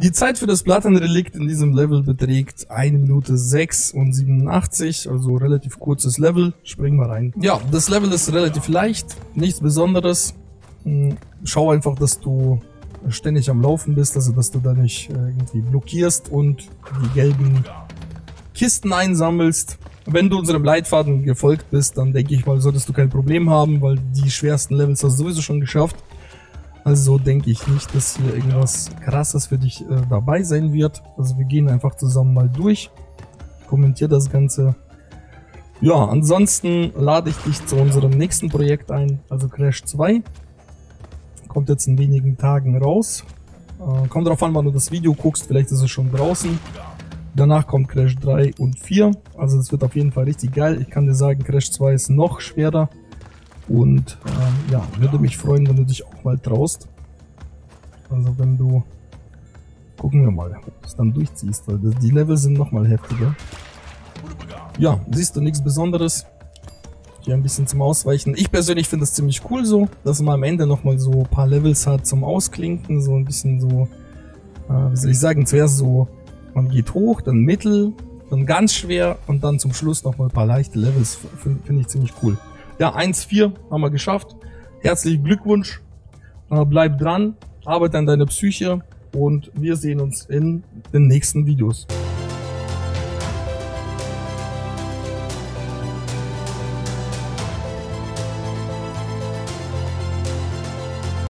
Die Zeit für das Plattenrelikt in diesem Level beträgt 1 Minute 6 und 87, also relativ kurzes Level. Springen wir rein. Ja, das Level ist relativ leicht, nichts Besonderes. Schau einfach, dass du ständig am Laufen bist, also dass du da nicht irgendwie blockierst und die gelben Kisten einsammelst. Wenn du unserem Leitfaden gefolgt bist, dann denke ich mal, solltest du kein Problem haben, weil die schwersten Levels hast du sowieso schon geschafft. Also denke ich nicht, dass hier irgendwas Krasses für dich dabei sein wird. Also wir gehen einfach zusammen mal durch. Kommentier das Ganze. Ja, ansonsten lade ich dich zu unserem nächsten Projekt ein, also Crash 2. Kommt jetzt in wenigen Tagen raus. Kommt drauf an, wann du das Video guckst, vielleicht ist es schon draußen. Danach kommt Crash 3 und 4. Also es wird auf jeden Fall richtig geil. Ich kann dir sagen, Crash 2 ist noch schwerer. Und ja, würde mich freuen, wenn du dich auch mal traust. Also wenn du, gucken wir mal, ob du es dann durchziehst, weil die Level sind nochmal heftiger. Ja, siehst du, nichts Besonderes. Hier ein bisschen zum Ausweichen. Ich persönlich finde es ziemlich cool so, dass man am Ende nochmal so ein paar Levels hat zum Ausklinken. So ein bisschen so, wie soll ich sagen, zuerst so, man geht hoch, dann mittel, dann ganz schwer und dann zum Schluss nochmal ein paar leichte Levels. Finde ich ziemlich cool. Ja, 1-4 haben wir geschafft. Herzlichen Glückwunsch. Bleib dran, arbeite an deiner Psyche und wir sehen uns in den nächsten Videos.